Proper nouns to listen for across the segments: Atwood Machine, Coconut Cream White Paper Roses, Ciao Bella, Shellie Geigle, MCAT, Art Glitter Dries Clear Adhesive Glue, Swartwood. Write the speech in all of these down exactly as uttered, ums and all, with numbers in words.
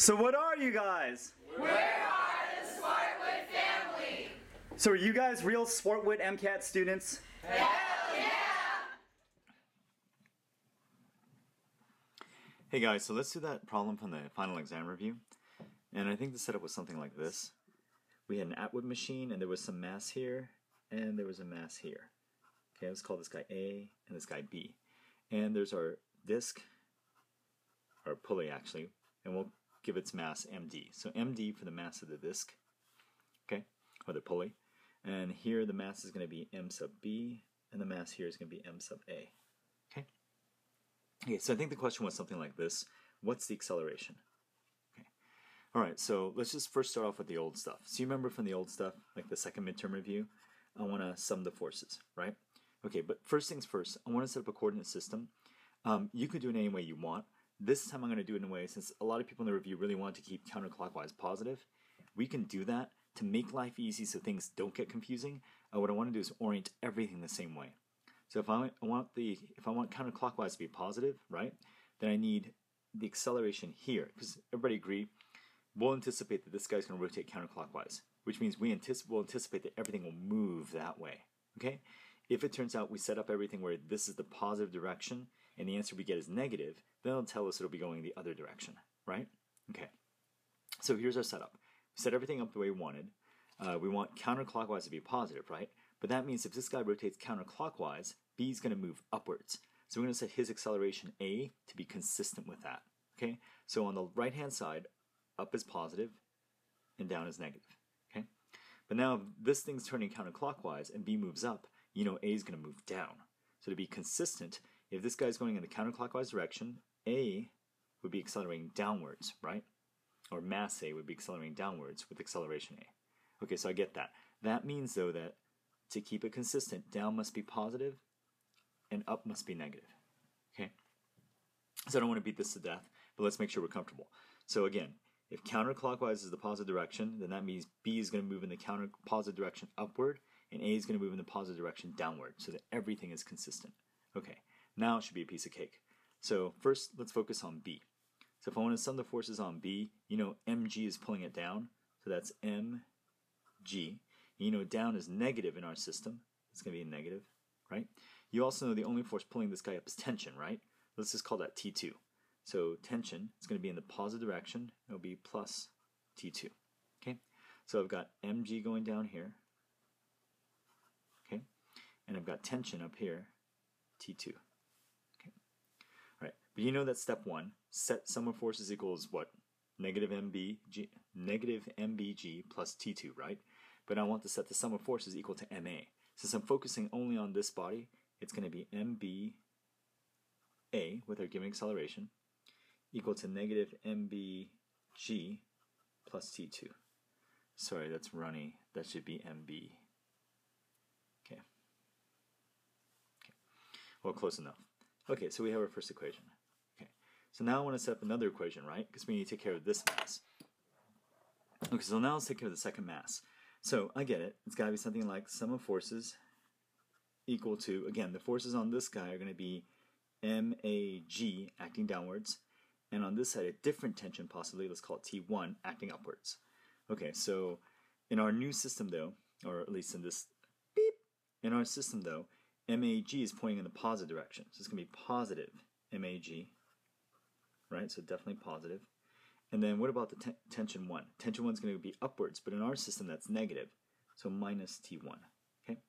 So what are you guys? We're the Swartwood family. So are you guys real Swartwood MCAT students? Hell yeah! Hey guys, so let's do that problem from the final exam review. And I think the setup was something like this. We had an Atwood machine, and there was some mass here, and there was a mass here. Okay, let's call this guy A and this guy B. And there's our disc, or pulley actually, and we'll give its mass M D. So M D for the mass of the disc, okay, or the pulley. And here the mass is going to be M sub B, and the mass here is going to be M sub A. Okay. Okay, so I think the question was something like this. What's the acceleration? All right, so let's just first start off with the old stuff. So you remember from the old stuff, like the second midterm review, I want to sum the forces, right? Okay, but first things first, I want to set up a coordinate system. Um, you could do it any way you want. This time I'm going to do it in a way, since a lot of people in the review really want to keep counterclockwise positive. We can do that to make life easy so things don't get confusing. Uh, what I want to do is orient everything the same way. So if I want the if I want counterclockwise to be positive, right, then I need the acceleration here, because everybody agree, we'll anticipate that this guy's going to rotate counterclockwise, which means we anticip we'll anticipate that everything will move that way, okay? If it turns out we set up everything where this is the positive direction and the answer we get is negative, then it'll tell us it'll be going the other direction, right? Okay, so here's our setup. We set everything up the way we wanted. Uh, we want counterclockwise to be positive, right? But that means if this guy rotates counterclockwise, B is going to move upwards. So we're going to set his acceleration A to be consistent with that, okay? So on the right-hand side, up is positive, and down is negative, okay? But now if this thing's turning counterclockwise and B moves up, you know A is going to move down. So to be consistent, if this guy's going in the counterclockwise direction, A would be accelerating downwards, right? Or mass A would be accelerating downwards with acceleration A. Okay, so I get that. That means, though, that to keep it consistent, down must be positive, and up must be negative, okay? So I don't want to beat this to death, but let's make sure we're comfortable. So again, if counterclockwise is the positive direction, then that means B is going to move in the counter positive direction upward, and A is going to move in the positive direction downward, so that everything is consistent. Okay, now it should be a piece of cake. So first, let's focus on B. So if I want to sum the forces on B, you know M G is pulling it down, so that's M G. You know down is negative in our system. It's going to be a negative, right? You also know the only force pulling this guy up is tension, right? Let's just call that T two. So tension is going to be in the positive direction. It'll be plus T two. Okay, so I've got M G going down here. Okay, and I've got tension up here, T two. Okay, all right. But you know that step one, set sum of forces equals what? Negative M B G, negative M B G plus T two, right? But I want to set the sum of forces equal to M A. Since I'm focusing only on this body, it's going to be M B A with our given acceleration, equal to negative M B G plus T two. Sorry, that's runny. That should be M B. Okay. Okay. Well, close enough. Okay, so we have our first equation. Okay. So now I want to set up another equation, right? Because we need to take care of this mass. Okay, so now let's take care of the second mass. So I get it. It's got to be something like sum of forces equal to, again, the forces on this guy are going to be M A G acting downwards, and on this side a different tension, possibly, let's call it T one, acting upwards. Okay, so in our new system though, or at least in this beep, in our system though, M A G is pointing in the positive direction. So it's going to be positive M A G, right? So definitely positive. And then what about the te tension one? Tension one is going to be upwards, but in our system that's negative, so minus T one. Okay,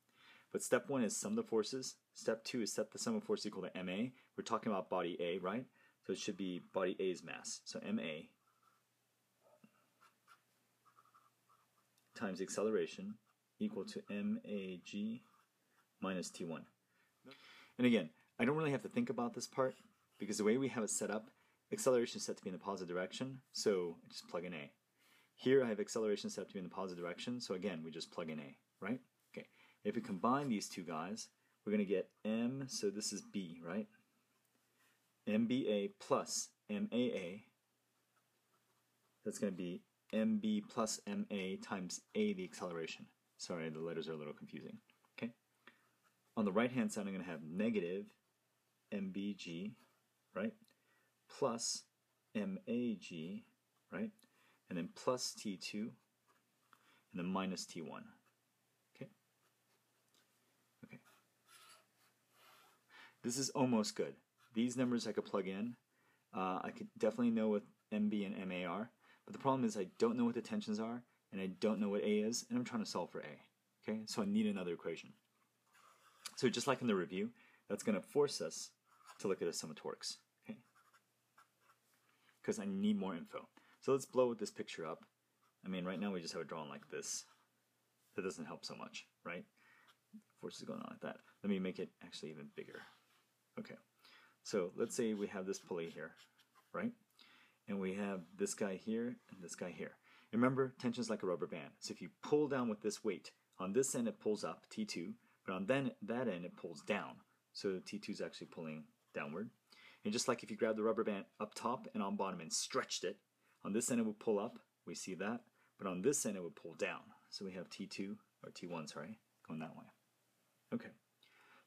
but step one is sum the forces. Step two is set the sum of force equal to M A. We're talking about body A, right? So it should be body A's mass. So M A times acceleration equal to M A G minus T one. And again, I don't really have to think about this part because the way we have it set up, acceleration is set to be in the positive direction, so I just plug in A. Here I have acceleration set to be in the positive direction, so again, we just plug in A, right? Okay. If we combine these two guys, we're going to get M, so this is B, right? M B A plus M A A. That's going to be M B plus M A times A, the acceleration. Sorry, the letters are a little confusing. Okay. On the right-hand side, I'm going to have negative M B G, right? Plus M A G, right? And then plus T two, and then minus T one. Okay? Okay. This is almost good. These numbers I could plug in. Uh, I could definitely know what M B and M A are, but the problem is I don't know what the tensions are, and I don't know what A is, and I'm trying to solve for A. Okay? So I need another equation. So just like in the review, that's going to force us to look at a sum of torques. Okay? Because I need more info. So let's blow this picture up. I mean, right now we just have it drawn like this. That doesn't help so much, right? Forces going on like that. Let me make it actually even bigger. Okay. So let's say we have this pulley here, right? And we have this guy here and this guy here. And remember, tension is like a rubber band. So if you pull down with this weight, on this end it pulls up, T two, but on then that end it pulls down. So T two is actually pulling downward. And just like if you grab the rubber band up top and on bottom and stretched it, on this end it would pull up, we see that, but on this end it would pull down. So we have T two, or T one, sorry, going that way. Okay,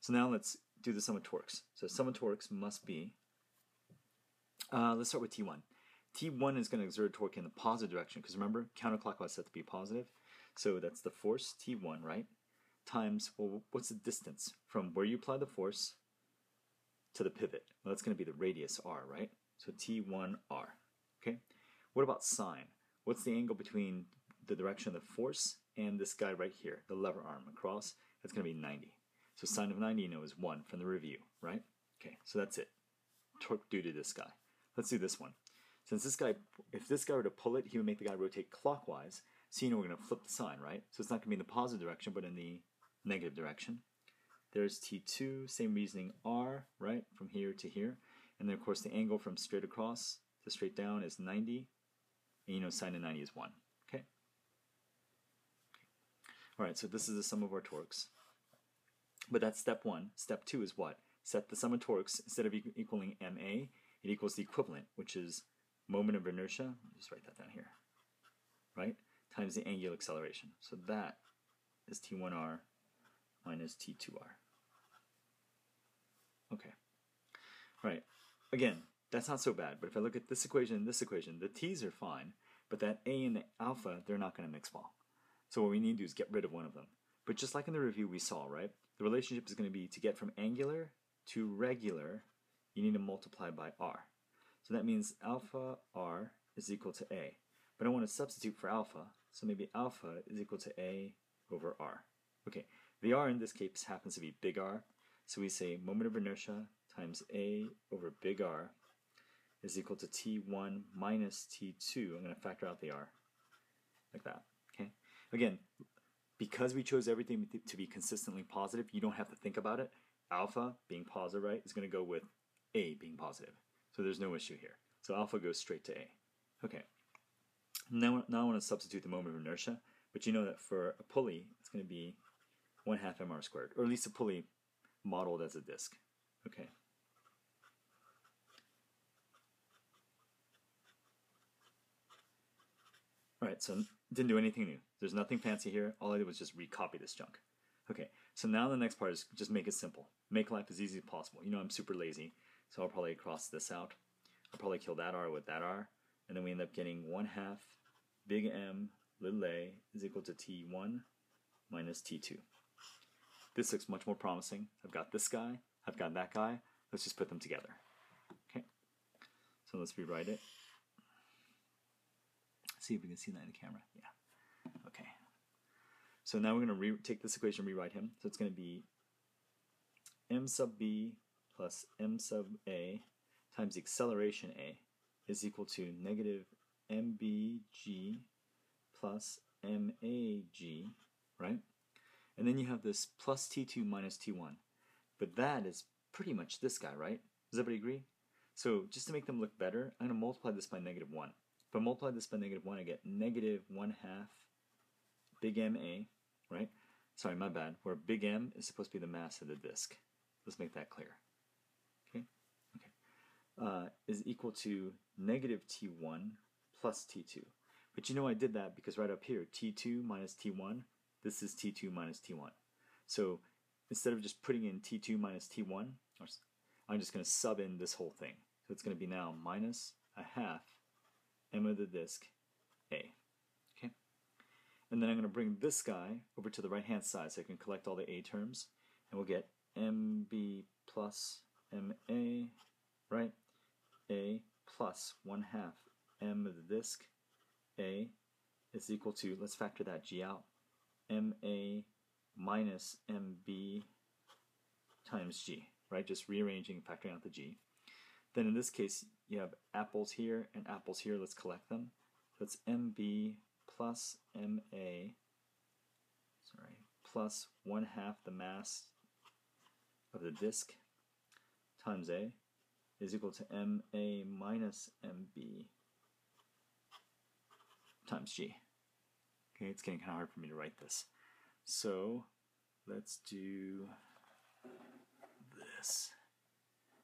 so now let's do the sum of torques. So sum of torques must be, uh, let's start with T one. T one is going to exert torque in the positive direction, because remember, counterclockwise set to be positive. So that's the force, T one, right? Times, well, what's the distance from where you apply the force to the pivot? Well, that's going to be the radius r, right? So T one R, okay? What about sine? What's the angle between the direction of the force and this guy right here, the lever arm across? That's going to be ninety. So sine of ninety, you know, is one from the review, right? Okay, so that's it. Torque due to this guy. Let's do this one. Since this guy, if this guy were to pull it, he would make the guy rotate clockwise. So you know we're going to flip the sign, right? So it's not going to be in the positive direction, but in the negative direction. There's T two, same reasoning, R, right? From here to here. And then, of course, the angle from straight across to straight down is ninety. And you know sine of ninety is one. Okay? All right, so this is the sum of our torques. But that's step one. Step two is what? Set the sum of torques. Instead of equaling M A, it equals the equivalent, which is moment of inertia, just write that down here, right? Times the angular acceleration. So that is T one R minus T two R. Okay. All right. Again, that's not so bad, but if I look at this equation and this equation, the T's are fine, but that A and the alpha, they're not going to mix well. So what we need to do is get rid of one of them. But just like in the review we saw, right? The relationship is going to be to get from angular to regular, you need to multiply by R. So that means alpha R is equal to A. But I want to substitute for alpha, so maybe alpha is equal to A over R. Okay, the R in this case happens to be big R, so we say moment of inertia times A over big R is equal to T one minus T two. I'm going to factor out the R, like that, okay? Again, because we chose everything to be consistently positive, you don't have to think about it. Alpha being positive, right, is going to go with A being positive. So there's no issue here. So alpha goes straight to A. Okay. Now, now I want to substitute the moment of inertia, but you know that for a pulley, it's going to be one half M R squared, or at least a pulley modeled as a disc. Okay. All right, so didn't do anything new. There's nothing fancy here. All I did was just recopy this junk. Okay, so now the next part is just make it simple. Make life as easy as possible. You know I'm super lazy. So I'll probably cross this out. I'll probably kill that R with that R. And then we end up getting one half big M little a is equal to T one minus T two. This looks much more promising. I've got this guy. I've got that guy. Let's just put them together. Okay. So let's rewrite it. See if we can see that in the camera. Yeah. Okay. So now we're going to re take this equation and rewrite him. So it's going to be M sub B plus m sub a times the acceleration a is equal to negative mbg plus mag, right? And then you have this plus t two minus t one. But that is pretty much this guy, right? Does everybody agree? So just to make them look better, I'm going to multiply this by negative one. If I multiply this by negative one, I get negative one half big M A, right? Sorry, my bad, where big M is supposed to be the mass of the disk. Let's make that clear. Okay, uh, is equal to negative T one plus T two. But you know I did that because right up here, T two minus T one, this is T two minus T one. So instead of just putting in T two minus T one, I'm just going to sub in this whole thing. So it's going to be now minus a half M of the disk A. Okay? And then I'm going to bring this guy over to the right-hand side so I can collect all the A terms, and we'll get M B plus M A, right? A plus one half M of the disk A is equal to, let's factor that G out, M A minus M B times G, right? Just rearranging, factoring out the G. Then in this case, you have apples here and apples here. Let's collect them. So it's M B plus M A, sorry, plus one half the mass of the disk times A is equal to M A minus M B times G. Okay, it's getting kind of hard for me to write this. So let's do this.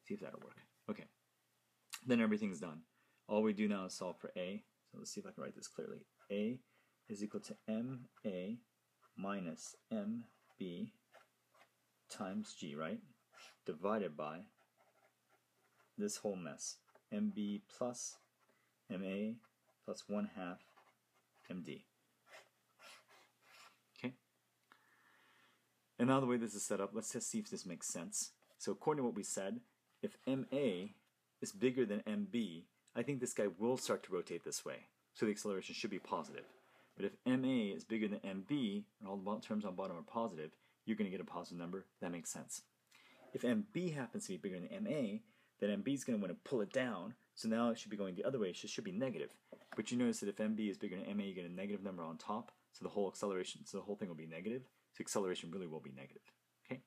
See if that'll work. Okay. Then everything's done. All we do now is solve for A. So let's see if I can write this clearly. A is equal to M A minus M B times G, right? Divided by this whole mess. M B plus M A plus one half M D. Okay? And now the way this is set up, let's just see if this makes sense. So according to what we said, if M A is bigger than M B, I think this guy will start to rotate this way. So the acceleration should be positive. But if M A is bigger than M B, and all the terms on bottom are positive, you're going to get a positive number. That makes sense. If M B happens to be bigger than M A, then M B is going to want to pull it down. So now it should be going the other way. It should be negative. But you notice that if M B is bigger than M A, you get a negative number on top. So the whole acceleration, so the whole thing will be negative. So acceleration really will be negative. Okay?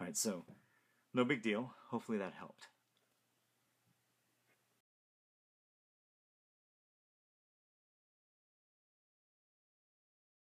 All right, so no big deal. Hopefully that helped.